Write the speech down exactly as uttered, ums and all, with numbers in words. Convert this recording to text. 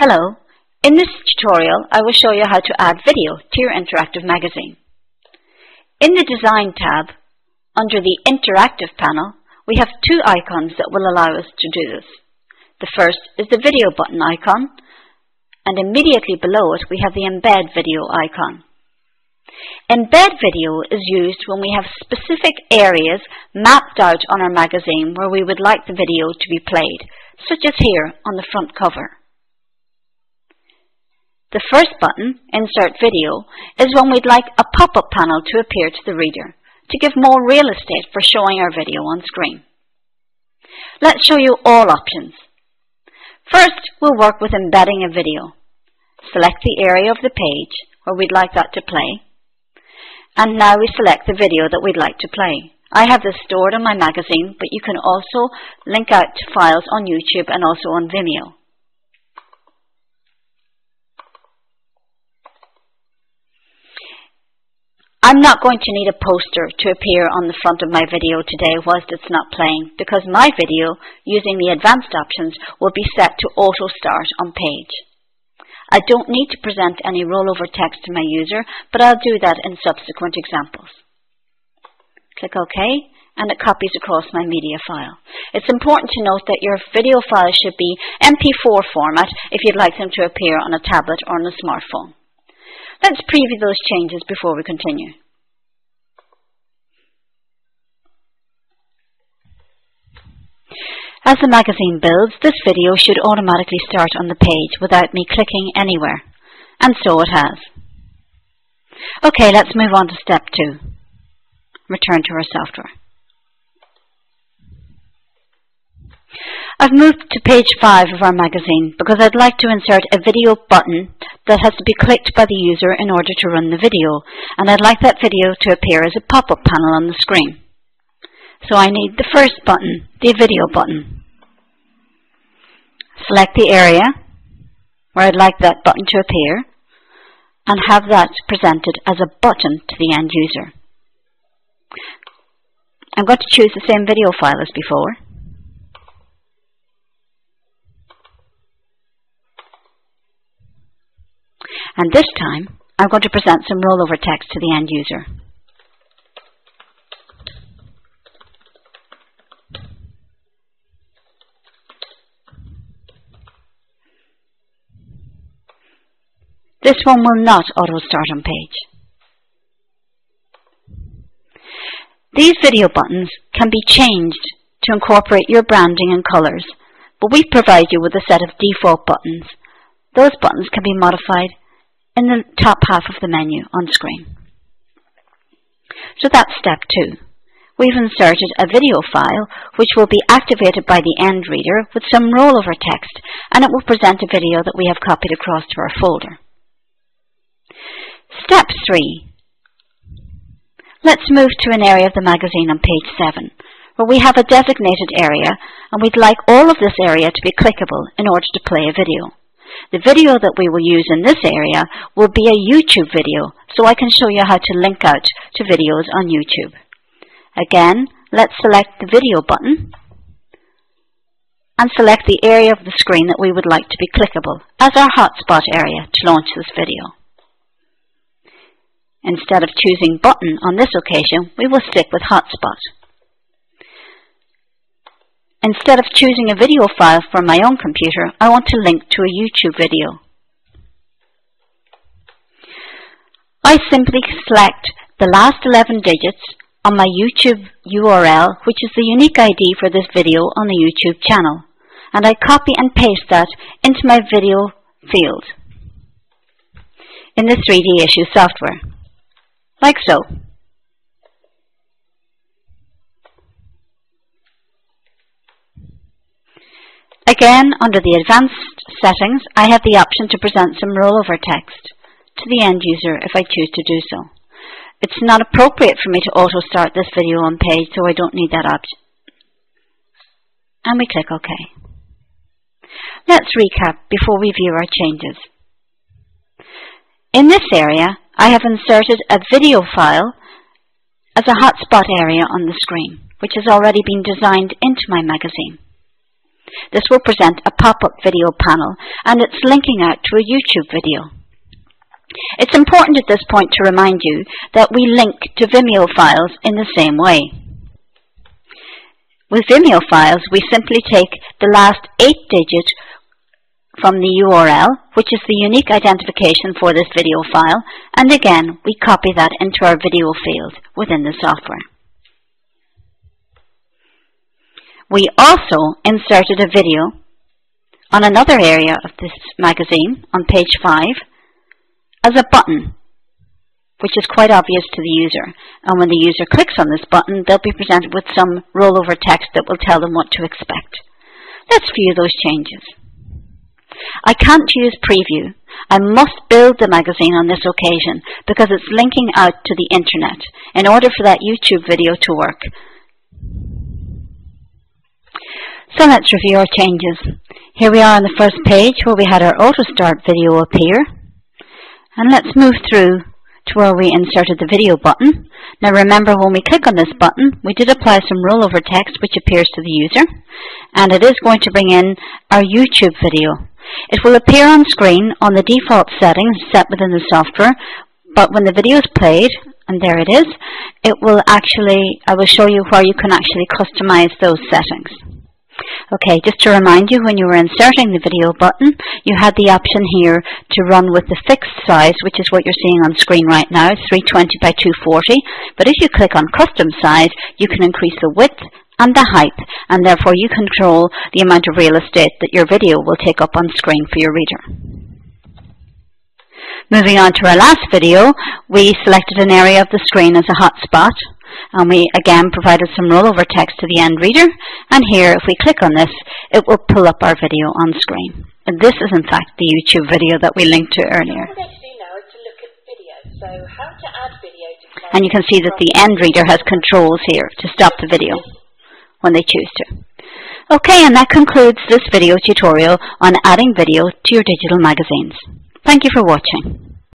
Hello, in this tutorial I will show you how to add video to your interactive magazine. In the Design tab, under the Interactive panel, we have two icons that will allow us to do this. The first is the video button icon, and immediately below it we have the Embed Video icon. Embed Video is used when we have specific areas mapped out on our magazine where we would like the video to be played, such as here on the front cover. The first button, Insert Video, is when we'd like a pop-up panel to appear to the reader, to give more real estate for showing our video on screen. Let's show you all options. First, we'll work with embedding a video. Select the area of the page where we'd like that to play. And now we select the video that we'd like to play. I have this stored on my magazine, but you can also link out to files on YouTube and also on Vimeo. I'm not going to need a poster to appear on the front of my video today whilst it's not playing, because my video, using the advanced options, will be set to auto start on page. I don't need to present any rollover text to my user, but I'll do that in subsequent examples. Click OK, and it copies across my media file. It's important to note that your video files should be M P four format if you'd like them to appear on a tablet or on a smartphone. Let's preview those changes before we continue. As the magazine builds, this video should automatically start on the page without me clicking anywhere. And so it has. Okay, let's move on to step two. Return to our software. I've moved to page five of our magazine because I'd like to insert a video button that has to be clicked by the user in order to run the video, and I'd like that video to appear as a pop-up panel on the screen. So I need the first button, the video button. Select the area where I'd like that button to appear and have that presented as a button to the end user. I'm going to choose the same video file as before. And this time, I'm going to present some rollover text to the end user. This one will not auto-start on page. These video buttons can be changed to incorporate your branding and colors, but we provide you with a set of default buttons. Those buttons can be modified in the top half of the menu on screen. So that's step two. We've inserted a video file which will be activated by the end reader with some rollover text, and it will present a video that we have copied across to our folder. Step three. Let's move to an area of the magazine on page seven, where we have a designated area, and we'd like all of this area to be clickable in order to play a video. The video that we will use in this area will be a YouTube video, so I can show you how to link out to videos on YouTube. Again, let's select the video button and select the area of the screen that we would like to be clickable as our hotspot area to launch this video. Instead of choosing button on this occasion, we will stick with hotspot. Instead of choosing a video file from my own computer, I want to link to a YouTube video. I simply select the last eleven digits on my YouTube U R L, which is the unique I D for this video on the YouTube channel, and I copy and paste that into my video field in the three D Issue software, like so. Again, under the advanced settings, I have the option to present some rollover text to the end user if I choose to do so. It's not appropriate for me to auto-start this video on page, so I don't need that option. And we click OK. Let's recap before we view our changes. In this area, I have inserted a video file as a hotspot area on the screen, which has already been designed into my magazine. This will present a pop-up video panel, and it's linking out to a YouTube video. It's important at this point to remind you that we link to Vimeo files in the same way. With Vimeo files, we simply take the last eight digits from the U R L, which is the unique identification for this video file, and again, we copy that into our video field within the software. We also inserted a video on another area of this magazine, on page five, as a button, which is quite obvious to the user. And when the user clicks on this button, they'll be presented with some rollover text that will tell them what to expect. Let's view those changes. I can't use preview. I must build the magazine on this occasion because it's linking out to the internet in order for that YouTube video to work. So let's review our changes. Here we are on the first page where we had our auto start video appear. And let's move through to where we inserted the video button. Now remember, when we click on this button, we did apply some rollover text which appears to the user, and it is going to bring in our YouTube video. It will appear on screen on the default settings set within the software, but when the video is played, and there it is, it will actually, I will show you where you can actually customize those settings. Okay, just to remind you, when you were inserting the video button, you had the option here to run with the fixed size, which is what you're seeing on screen right now, three twenty by two forty. But if you click on custom size, you can increase the width and the height, and therefore you control the amount of real estate that your video will take up on screen for your reader. Moving on to our last video, we selected an area of the screen as a hotspot, and we again provided some rollover text to the end reader, and here if we click on this, it will pull up our video on screen. And this is in fact the YouTube video that we linked to earlier. And you can see that the end reader has controls here to stop the video when they choose to. Okay, and that concludes this video tutorial on adding video to your digital magazines. Thank you for watching.